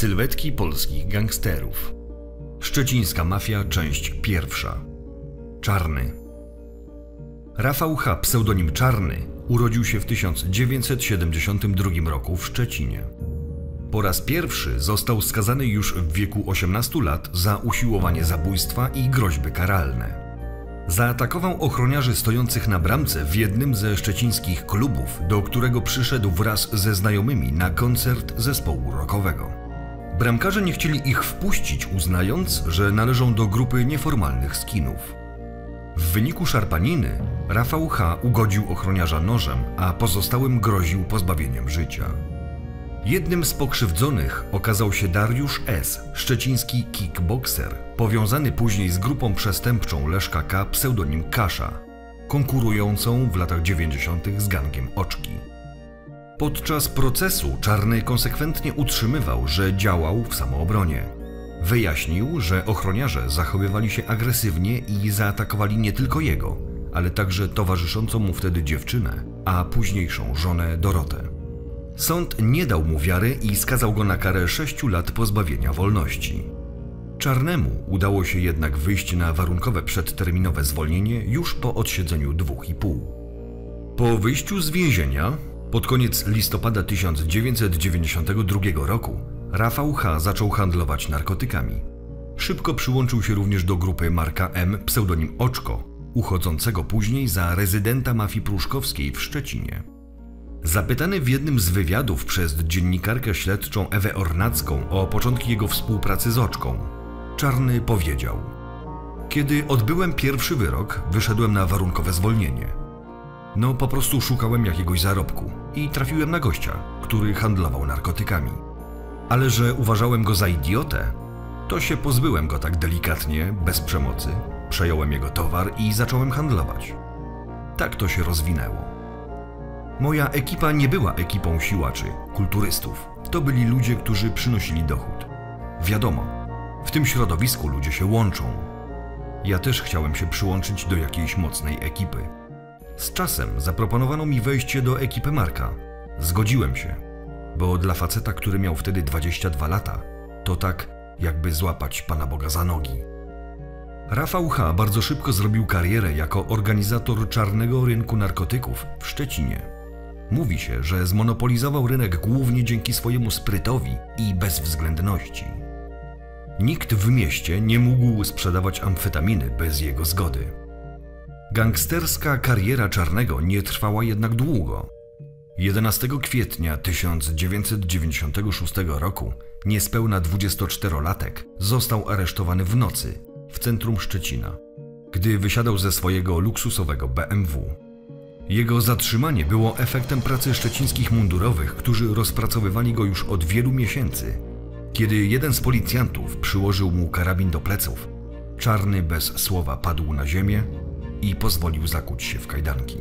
Sylwetki polskich gangsterów. Szczecińska mafia, część pierwsza. Czarny. Rafał H., pseudonim Czarny, urodził się w 1972 roku w Szczecinie. Po raz pierwszy został skazany już w wieku 18 lat za usiłowanie zabójstwa i groźby karalne. Zaatakował ochroniarzy stojących na bramce w jednym ze szczecińskich klubów, do którego przyszedł wraz ze znajomymi na koncert zespołu rockowego. Bramkarze nie chcieli ich wpuścić, uznając, że należą do grupy nieformalnych skinów. W wyniku szarpaniny Rafał H. ugodził ochroniarza nożem, a pozostałym groził pozbawieniem życia. Jednym z pokrzywdzonych okazał się Dariusz S., szczeciński kickbokser, powiązany później z grupą przestępczą Leszka K., pseudonim Kasza, konkurującą w latach 90. z gangiem Oczki. Podczas procesu Czarny konsekwentnie utrzymywał, że działał w samoobronie. Wyjaśnił, że ochroniarze zachowywali się agresywnie i zaatakowali nie tylko jego, ale także towarzyszącą mu wtedy dziewczynę, a późniejszą żonę Dorotę. Sąd nie dał mu wiary i skazał go na karę 6 lat pozbawienia wolności. Czarnemu udało się jednak wyjść na warunkowe przedterminowe zwolnienie już po odsiedzeniu 2,5 roku. Po wyjściu z więzienia, pod koniec listopada 1992 roku, Rafał H. zaczął handlować narkotykami. Szybko przyłączył się również do grupy Marka M., pseudonim Oczko, uchodzącego później za rezydenta mafii pruszkowskiej w Szczecinie. Zapytany w jednym z wywiadów przez dziennikarkę śledczą Ewę Ornacką o początki jego współpracy z Oczką, Czarny powiedział: kiedy odbyłem pierwszy wyrok, wyszedłem na warunkowe zwolnienie. No po prostu szukałem jakiegoś zarobku i trafiłem na gościa, który handlował narkotykami. Ale że uważałem go za idiotę, to się pozbyłem go tak delikatnie, bez przemocy, przejąłem jego towar i zacząłem handlować. Tak to się rozwinęło. Moja ekipa nie była ekipą siłaczy, kulturystów. To byli ludzie, którzy przynosili dochód. Wiadomo, w tym środowisku ludzie się łączą. Ja też chciałem się przyłączyć do jakiejś mocnej ekipy. Z czasem zaproponowano mi wejście do ekipy Marka. Zgodziłem się, bo dla faceta, który miał wtedy 22 lata, to tak jakby złapać Pana Boga za nogi. Rafał H. bardzo szybko zrobił karierę jako organizator czarnego rynku narkotyków w Szczecinie. Mówi się, że zmonopolizował rynek głównie dzięki swojemu sprytowi i bezwzględności. Nikt w mieście nie mógł sprzedawać amfetaminy bez jego zgody. Gangsterska kariera Czarnego nie trwała jednak długo. 11 kwietnia 1996 roku niespełna 24-latek został aresztowany w nocy w centrum Szczecina, gdy wysiadał ze swojego luksusowego BMW. Jego zatrzymanie było efektem pracy szczecińskich mundurowych, którzy rozpracowywali go już od wielu miesięcy. Kiedy jeden z policjantów przyłożył mu karabin do pleców, Czarny bez słowa padł na ziemię i pozwolił zakuć się w kajdanki.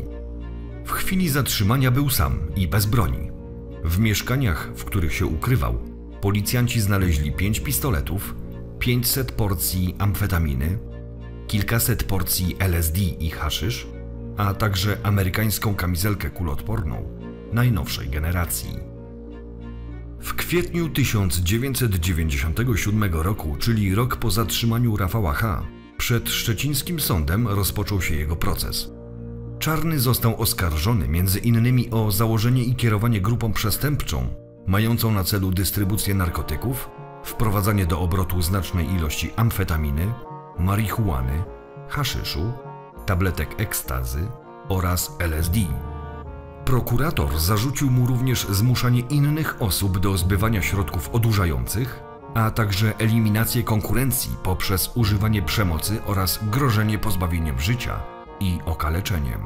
W chwili zatrzymania był sam i bez broni. W mieszkaniach, w których się ukrywał, policjanci znaleźli 5 pistoletów, 500 porcji amfetaminy, kilkaset porcji LSD i haszysz, a także amerykańską kamizelkę kuloodporną najnowszej generacji. W kwietniu 1997 roku, czyli rok po zatrzymaniu Rafała H., przed szczecińskim sądem rozpoczął się jego proces. Czarny został oskarżony m.in. o założenie i kierowanie grupą przestępczą, mającą na celu dystrybucję narkotyków, wprowadzanie do obrotu znacznej ilości amfetaminy, marihuany, haszyszu, tabletek ekstazy oraz LSD. Prokurator zarzucił mu również zmuszanie innych osób do zbywania środków odurzających, a także eliminację konkurencji poprzez używanie przemocy oraz grożenie pozbawieniem życia i okaleczeniem.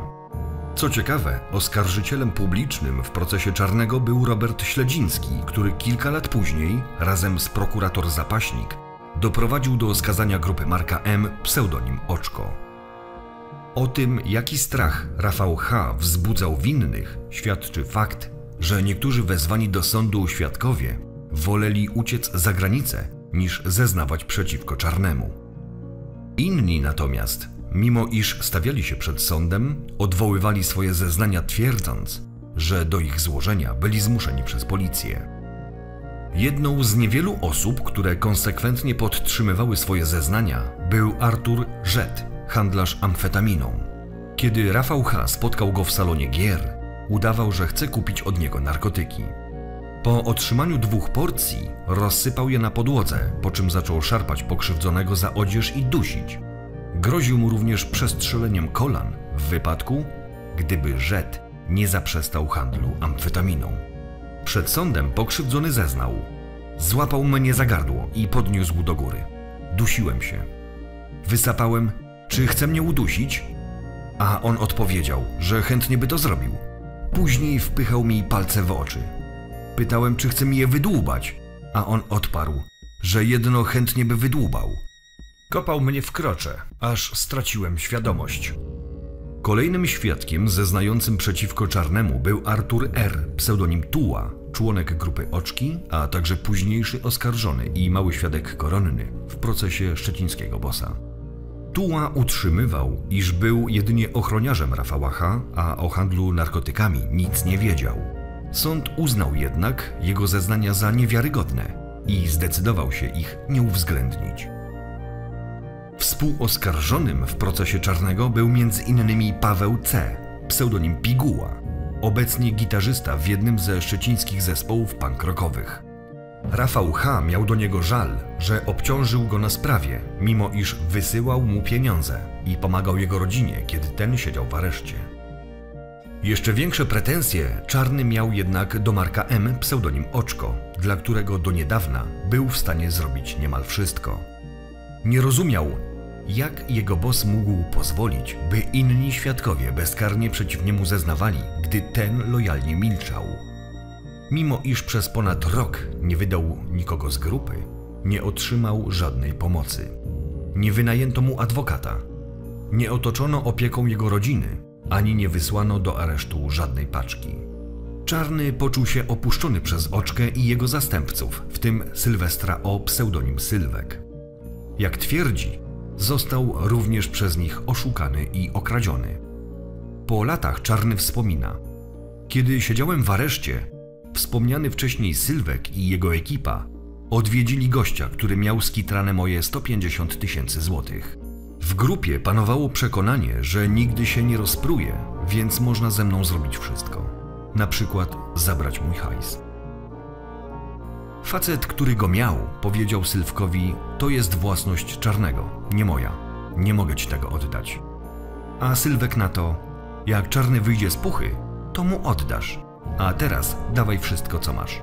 Co ciekawe, oskarżycielem publicznym w procesie Czarnego był Robert Śledziński, który kilka lat później, razem z prokurator Zapaśnik, doprowadził do skazania grupy Marka M., pseudonim Oczko. O tym, jaki strach Rafał H. wzbudzał winnych, świadczy fakt, że niektórzy wezwani do sądu świadkowie woleli uciec za granicę, niż zeznawać przeciwko Czarnemu. Inni natomiast, mimo iż stawiali się przed sądem, odwoływali swoje zeznania, twierdząc, że do ich złożenia byli zmuszeni przez policję. Jedną z niewielu osób, które konsekwentnie podtrzymywały swoje zeznania, był Artur Rzet, handlarz amfetaminą. Kiedy Rafał H. spotkał go w salonie gier, udawał, że chce kupić od niego narkotyki. Po otrzymaniu 2 porcji rozsypał je na podłodze, po czym zaczął szarpać pokrzywdzonego za odzież i dusić. Groził mu również przestrzeleniem kolan w wypadku, gdyby Rzet nie zaprzestał handlu amfetaminą. Przed sądem pokrzywdzony zeznał: złapał mnie za gardło i podniósł do góry. Dusiłem się. Wysapałem: czy chce mnie udusić? A on odpowiedział, że chętnie by to zrobił. Później wpychał mi palce w oczy. Pytałem, czy chce mi je wydłubać, a on odparł, że jedno chętnie by wydłubał. Kopał mnie w krocze, aż straciłem świadomość. Kolejnym świadkiem zeznającym przeciwko Czarnemu był Artur R., pseudonim Tuła, członek grupy Oczki, a także późniejszy oskarżony i mały świadek koronny w procesie szczecińskiego bossa. Tuła utrzymywał, iż był jedynie ochroniarzem Rafała H., a o handlu narkotykami nic nie wiedział. Sąd uznał jednak jego zeznania za niewiarygodne i zdecydował się ich nie uwzględnić. Współoskarżonym w procesie Czarnego był m.in. Paweł C., pseudonim Piguła, obecnie gitarzysta w jednym ze szczecińskich zespołów punk rockowych. Rafał H. miał do niego żal, że obciążył go na sprawie, mimo iż wysyłał mu pieniądze i pomagał jego rodzinie, kiedy ten siedział w areszcie. Jeszcze większe pretensje Czarny miał jednak do Marka M., pseudonim Oczko, dla którego do niedawna był w stanie zrobić niemal wszystko. Nie rozumiał, jak jego boss mógł pozwolić, by inni świadkowie bezkarnie przeciw niemu zeznawali, gdy ten lojalnie milczał. Mimo iż przez ponad rok nie wydał nikogo z grupy, nie otrzymał żadnej pomocy. Nie wynajęto mu adwokata, nie otoczono opieką jego rodziny, ani nie wysłano do aresztu żadnej paczki. Czarny poczuł się opuszczony przez Oczkę i jego zastępców, w tym Sylwestra O., pseudonim Sylwek. Jak twierdzi, został również przez nich oszukany i okradziony. Po latach Czarny wspomina: kiedy siedziałem w areszcie, wspomniany wcześniej Sylwek i jego ekipa odwiedzili gościa, który miał skitrane moje 150 000 złotych. W grupie panowało przekonanie, że nigdy się nie rozpruje, więc można ze mną zrobić wszystko. Na przykład zabrać mój hajs. Facet, który go miał, powiedział Sylwkowi: to jest własność Czarnego, nie moja. Nie mogę ci tego oddać. A Sylwek na to: jak Czarny wyjdzie z puchy, to mu oddasz. A teraz dawaj wszystko, co masz.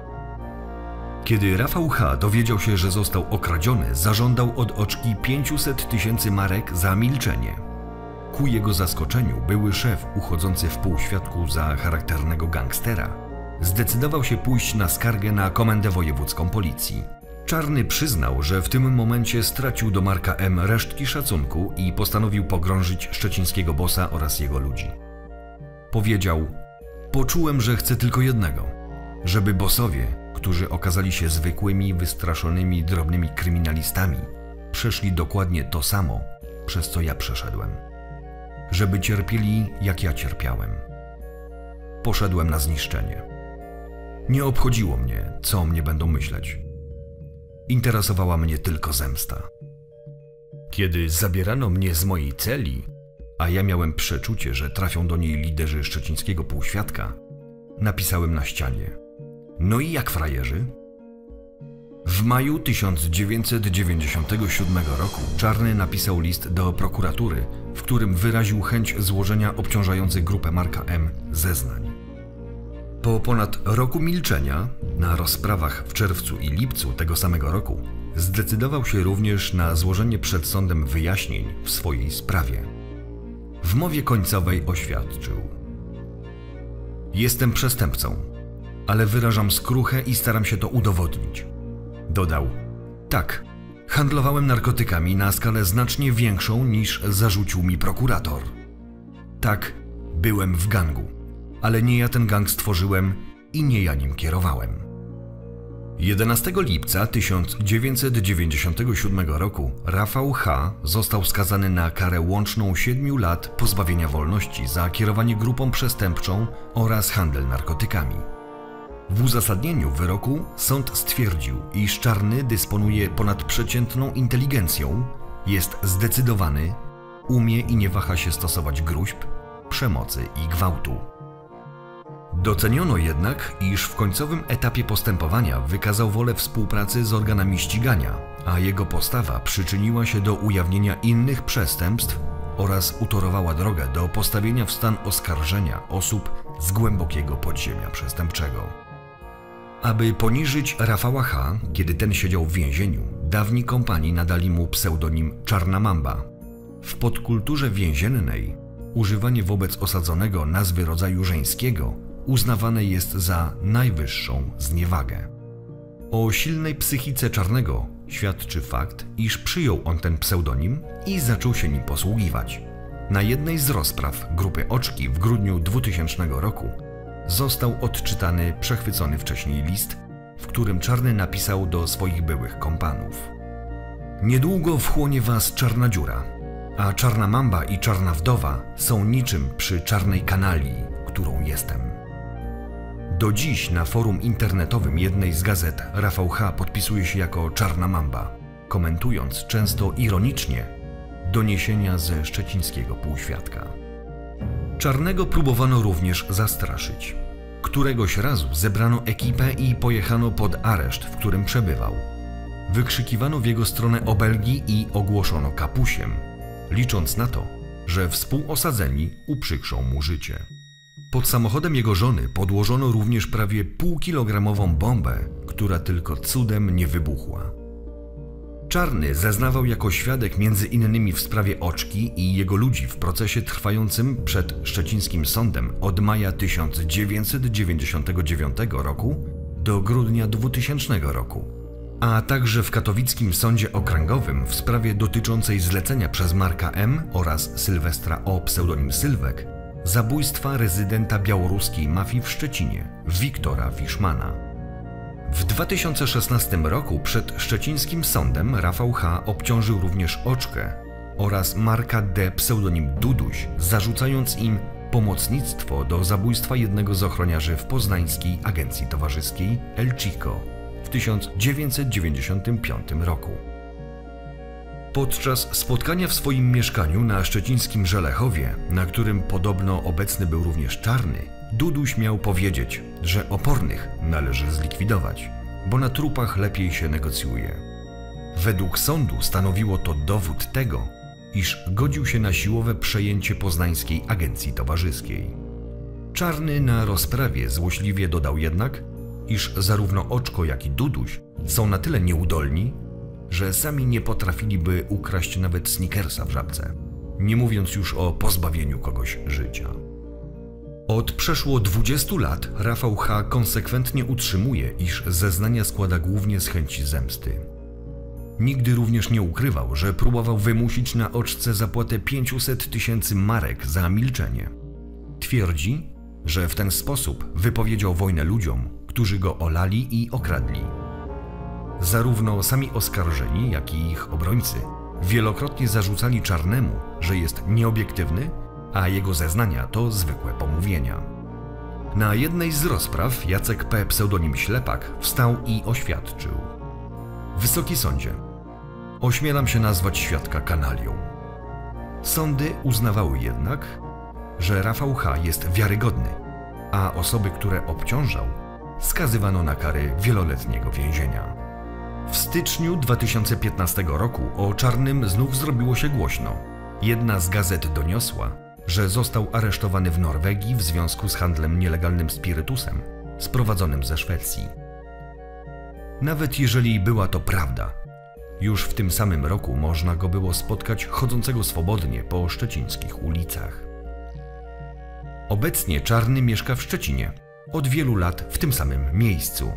Kiedy Rafał H. dowiedział się, że został okradziony, zażądał od Oczki 500 000 marek za milczenie. Ku jego zaskoczeniu były szef, uchodzący w półświadku za charakternego gangstera, zdecydował się pójść na skargę na Komendę Wojewódzką Policji. Czarny przyznał, że w tym momencie stracił do Marka M. resztki szacunku i postanowił pogrążyć szczecińskiego bossa oraz jego ludzi. Powiedział: poczułem, że chcę tylko jednego, żeby bossowie, którzy okazali się zwykłymi, wystraszonymi, drobnymi kryminalistami, przeszli dokładnie to samo, przez co ja przeszedłem. Żeby cierpieli, jak ja cierpiałem. Poszedłem na zniszczenie. Nie obchodziło mnie, co o mnie będą myśleć. Interesowała mnie tylko zemsta. Kiedy zabierano mnie z mojej celi, a ja miałem przeczucie, że trafią do niej liderzy szczecińskiego półświadka, napisałem na ścianie: no i jak, frajerzy? W maju 1997 roku Czarny napisał list do prokuratury, w którym wyraził chęć złożenia obciążających grupę Marka M. zeznań. Po ponad roku milczenia, na rozprawach w czerwcu i lipcu tego samego roku, zdecydował się również na złożenie przed sądem wyjaśnień w swojej sprawie. W mowie końcowej oświadczył: jestem przestępcą, ale wyrażam skruchę i staram się to udowodnić. Dodał: tak, handlowałem narkotykami na skalę znacznie większą, niż zarzucił mi prokurator. Tak, byłem w gangu, ale nie ja ten gang stworzyłem i nie ja nim kierowałem. 11 lipca 1997 roku Rafał H. został skazany na karę łączną 7 lat pozbawienia wolności za kierowanie grupą przestępczą oraz handel narkotykami. W uzasadnieniu wyroku sąd stwierdził, iż Czarny dysponuje ponadprzeciętną inteligencją, jest zdecydowany, umie i nie waha się stosować gróźb, przemocy i gwałtu. Doceniono jednak, iż w końcowym etapie postępowania wykazał wolę współpracy z organami ścigania, a jego postawa przyczyniła się do ujawnienia innych przestępstw oraz utorowała drogę do postawienia w stan oskarżenia osób z głębokiego podziemia przestępczego. Aby poniżyć Rafała H., kiedy ten siedział w więzieniu, dawni kompani nadali mu pseudonim Czarna Mamba. W podkulturze więziennej używanie wobec osadzonego nazwy rodzaju żeńskiego uznawane jest za najwyższą zniewagę. O silnej psychice Czarnego świadczy fakt, iż przyjął on ten pseudonim i zaczął się nim posługiwać. Na jednej z rozpraw grupy Oczki w grudniu 2000 roku został odczytany przechwycony wcześniej list, w którym Czarny napisał do swoich byłych kompanów: niedługo wchłonie was czarna dziura, a Czarna Mamba i Czarna Wdowa są niczym przy czarnej kanalii, którą jestem. Do dziś na forum internetowym jednej z gazet Rafał H. podpisuje się jako Czarna Mamba, komentując często ironicznie doniesienia ze szczecińskiego półświadka. Czarnego próbowano również zastraszyć. Któregoś razu zebrano ekipę i pojechano pod areszt, w którym przebywał. Wykrzykiwano w jego stronę obelgi i ogłoszono kapusiem, licząc na to, że współosadzeni uprzykrzą mu życie. Pod samochodem jego żony podłożono również prawie półkilogramową bombę, która tylko cudem nie wybuchła. Czarny zeznawał jako świadek między innymi w sprawie Oczki i jego ludzi w procesie trwającym przed szczecińskim sądem od maja 1999 roku do grudnia 2000 roku, a także w katowickim sądzie okręgowym w sprawie dotyczącej zlecenia przez Marka M. oraz Sylwestra O. pseudonim Sylwek zabójstwa rezydenta białoruskiej mafii w Szczecinie, Wiktora Wiszmana. W 2016 roku przed szczecińskim sądem Rafał H. obciążył również Oczkę oraz Marka D. pseudonim Duduś, zarzucając im pomocnictwo do zabójstwa jednego z ochroniarzy w poznańskiej agencji towarzyskiej El Chico w 1995 roku. Podczas spotkania w swoim mieszkaniu na szczecińskim Żelechowie, na którym podobno obecny był również Czarny, Duduś miał powiedzieć, że opornych należy zlikwidować, bo na trupach lepiej się negocjuje. Według sądu stanowiło to dowód tego, iż godził się na siłowe przejęcie poznańskiej agencji towarzyskiej. Czarny na rozprawie złośliwie dodał jednak, iż zarówno Oczko, jak i Duduś są na tyle nieudolni, że sami nie potrafiliby ukraść nawet snickersa w Żabce, nie mówiąc już o pozbawieniu kogoś życia. Od przeszło 20 lat Rafał H. konsekwentnie utrzymuje, iż zeznania składa głównie z chęci zemsty. Nigdy również nie ukrywał, że próbował wymusić na Oczce zapłatę 500 000 marek za milczenie. Twierdzi, że w ten sposób wypowiedział wojnę ludziom, którzy go olali i okradli. Zarówno sami oskarżeni, jak i ich obrońcy wielokrotnie zarzucali Czarnemu, że jest nieobiektywny, a jego zeznania to zwykłe pomówienia. Na jednej z rozpraw Jacek P. pseudonim Ślepak wstał i oświadczył: Wysoki Sądzie, ośmielam się nazwać świadka kanalią. Sądy uznawały jednak, że Rafał H. jest wiarygodny, a osoby, które obciążał, skazywano na kary wieloletniego więzienia. W styczniu 2015 roku o Czarnym znów zrobiło się głośno. Jedna z gazet doniosła, że został aresztowany w Norwegii w związku z handlem nielegalnym spirytusem sprowadzonym ze Szwecji. Nawet jeżeli była to prawda, już w tym samym roku można go było spotkać chodzącego swobodnie po szczecińskich ulicach. Obecnie Czarny mieszka w Szczecinie, od wielu lat w tym samym miejscu.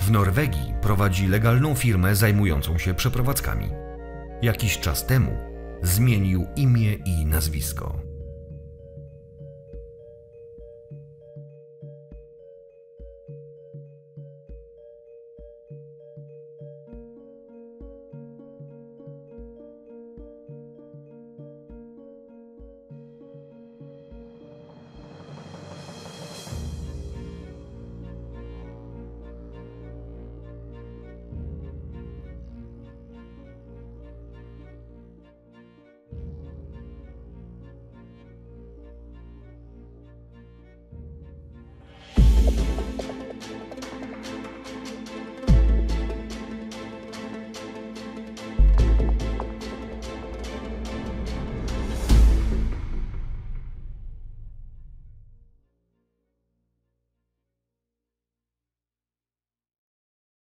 W Norwegii prowadzi legalną firmę zajmującą się przeprowadzkami. Jakiś czas temu zmienił imię i nazwisko.